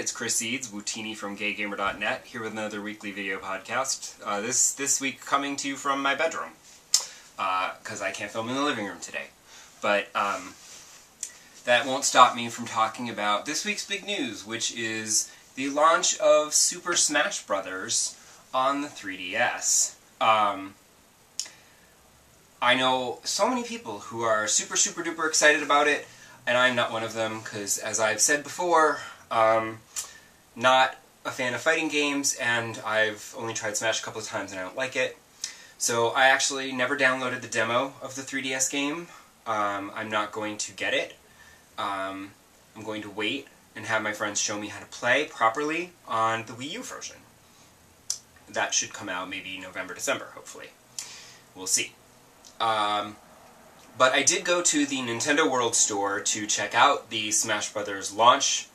it's Chris Eads, Wootini from GayGamer.net, here with another weekly video podcast. This week coming to you from my bedroom, because I can't film in the living room today. But that won't stop me from talking about this week's big news, which is the launch of Super Smash Bros. On the 3DS. I know so many people who are super duper excited about it, and I'm not one of them, because as I've said before, not a fan of fighting games, and I've only tried Smash a couple of times and I don't like it. So I actually never downloaded the demo of the 3DS game. I'm not going to get it. I'm going to wait and have my friends show me how to play properly on the Wii U version. That should come out maybe November, December, hopefully. We'll see. But I did go to the Nintendo World Store to check out the Smash Bros. Launch.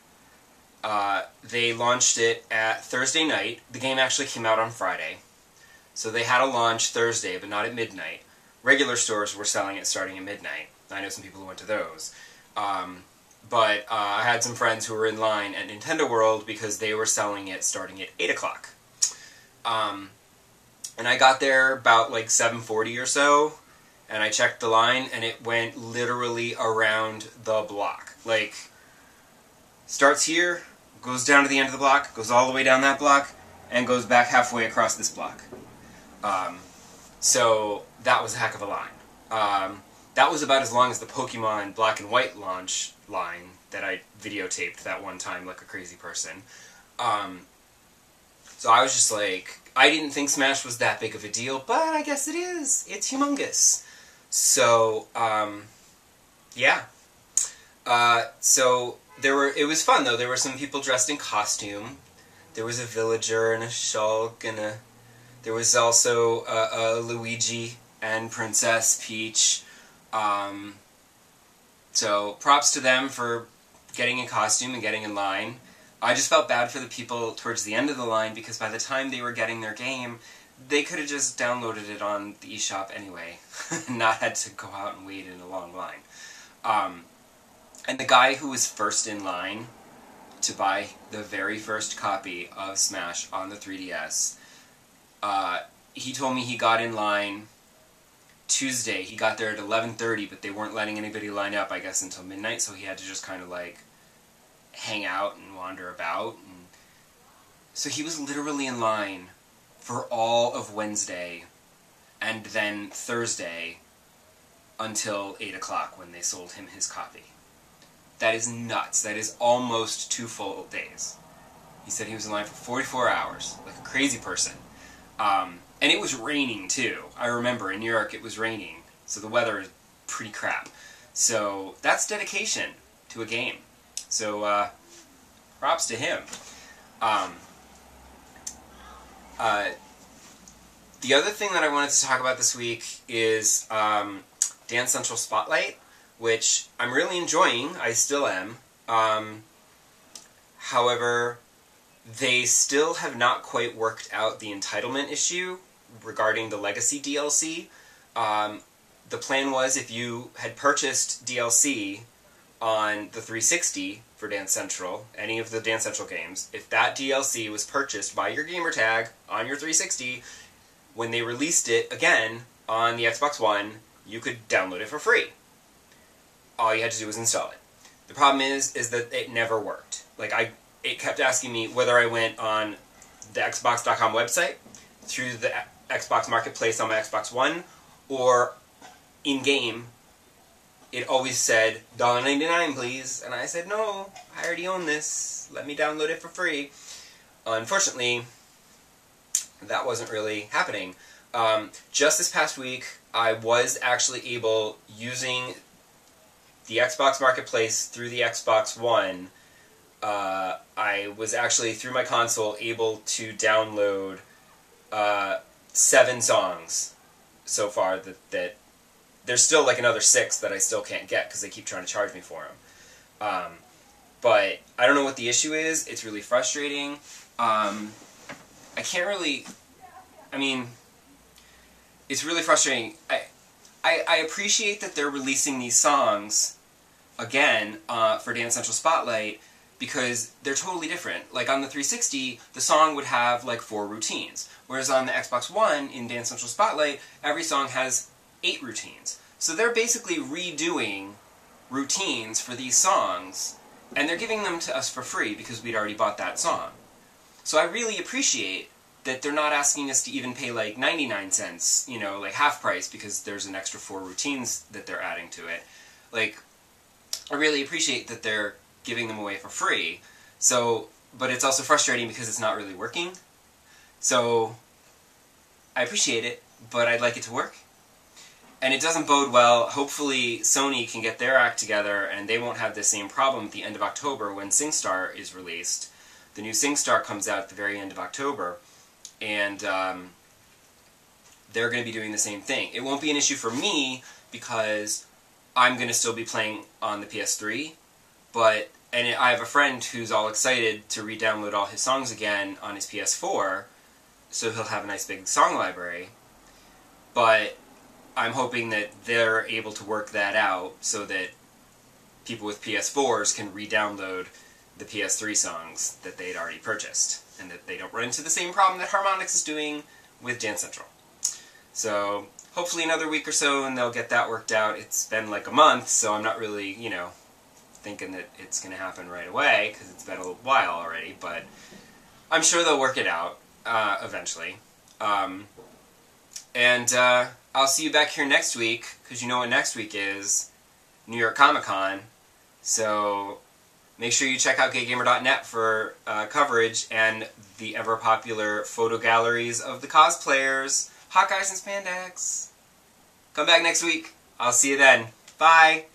They launched it at Thursday night. The game actually came out on Friday. So they had a launch Thursday, but not at midnight. Regular stores were selling it starting at midnight. I know some people who went to those. But I had some friends who were in line at Nintendo World because they were selling it starting at 8 o'clock. And I got there about like 7:40 or so, and I checked the line, and it went literally around the block. Like, starts here, goes down to the end of the block, goes all the way down that block, and goes back halfway across this block. So that was a heck of a line. That was about as long as the Pokemon Black and White launch line that I videotaped that one time like a crazy person. So I was just like, I didn't think Smash was that big of a deal, but I guess it is. It's humongous. So, yeah. So it was fun though. There were some people dressed in costume. There was a villager and a shulk and there was also a Luigi and Princess Peach. So props to them for getting in costume and getting in line. I just felt bad for the people towards the end of the line, because by the time they were getting their game, they could have just downloaded it on the eShop anyway, and not had to go out and wait in a long line. And the guy who was first in line to buy the very first copy of Smash on the 3DS, he told me he got in line Tuesday. He got there at 11:30, but they weren't letting anybody line up, I guess, until midnight, so he had to just kind of like hang out and wander about. And so he was literally in line for all of Wednesday and then Thursday until 8 o'clock when they sold him his copy. That is nuts. That is almost 2 full days. He said he was in line for 44 hours, like a crazy person. And it was raining too. I remember in New York it was raining, so the weather is pretty crap. So that's dedication to a game. So, props to him. The other thing that I wanted to talk about this week is Dance Central Spotlight, which I'm really enjoying. I still am. However, they still have not quite worked out the entitlement issue regarding the Legacy DLC. The plan was if you had purchased DLC on the 360 for Dance Central, any of the Dance Central games, if that DLC was purchased by your gamertag on your 360, when they released it again on the Xbox One, you could download it for free. All you had to do was install it. The problem is that it never worked. Like, it kept asking me whether I went on the Xbox.com website, through the Xbox Marketplace on my Xbox One, or in-game. It always said, $1.99 please, and I said, no, I already own this, let me download it for free. Unfortunately, that wasn't really happening. Just this past week, I was actually able, using the Xbox Marketplace through the Xbox One, I was actually, through my console, able to download 7 songs so far that there's still like another 6 that I still can't get because they keep trying to charge me for them. But I don't know what the issue is. It's really frustrating. I can't really... I mean, it's really frustrating. I appreciate that they're releasing these songs again for Dance Central Spotlight because they're totally different. Like on the 360, the song would have like 4 routines, whereas on the Xbox One, in Dance Central Spotlight, every song has 8 routines. So they're basically redoing routines for these songs, and they're giving them to us for free because we'd already bought that song. So I really appreciate that they're not asking us to even pay like 99 cents, you know, like half price, because there's an extra 4 routines that they're adding to it. Like, I really appreciate that they're giving them away for free. So, but it's also frustrating because it's not really working. So I appreciate it, but I'd like it to work. And it doesn't bode well. Hopefully Sony can get their act together and they won't have the same problem at the end of October when SingStar is released. The new SingStar comes out at the very end of October, and they're going to be doing the same thing. It won't be an issue for me because I'm going to still be playing on the PS3, but, and I have a friend who's all excited to re-download all his songs again on his PS4, so he'll have a nice big song library, but I'm hoping that they're able to work that out so that people with PS4s can re-download the PS3 songs that they'd already purchased, and that they don't run into the same problem that Harmonix is doing with Dance Central. So hopefully another week or so and they'll get that worked out. It's been like a month, so I'm not really, you know, thinking that it's going to happen right away, because it's been a little while already, but I'm sure they'll work it out eventually. I'll see you back here next week, because you know what next week is, New York Comic-Con, so make sure you check out GayGamer.net for coverage and the ever-popular photo galleries of the cosplayers, hot guys in spandex. Come back next week. I'll see you then. Bye!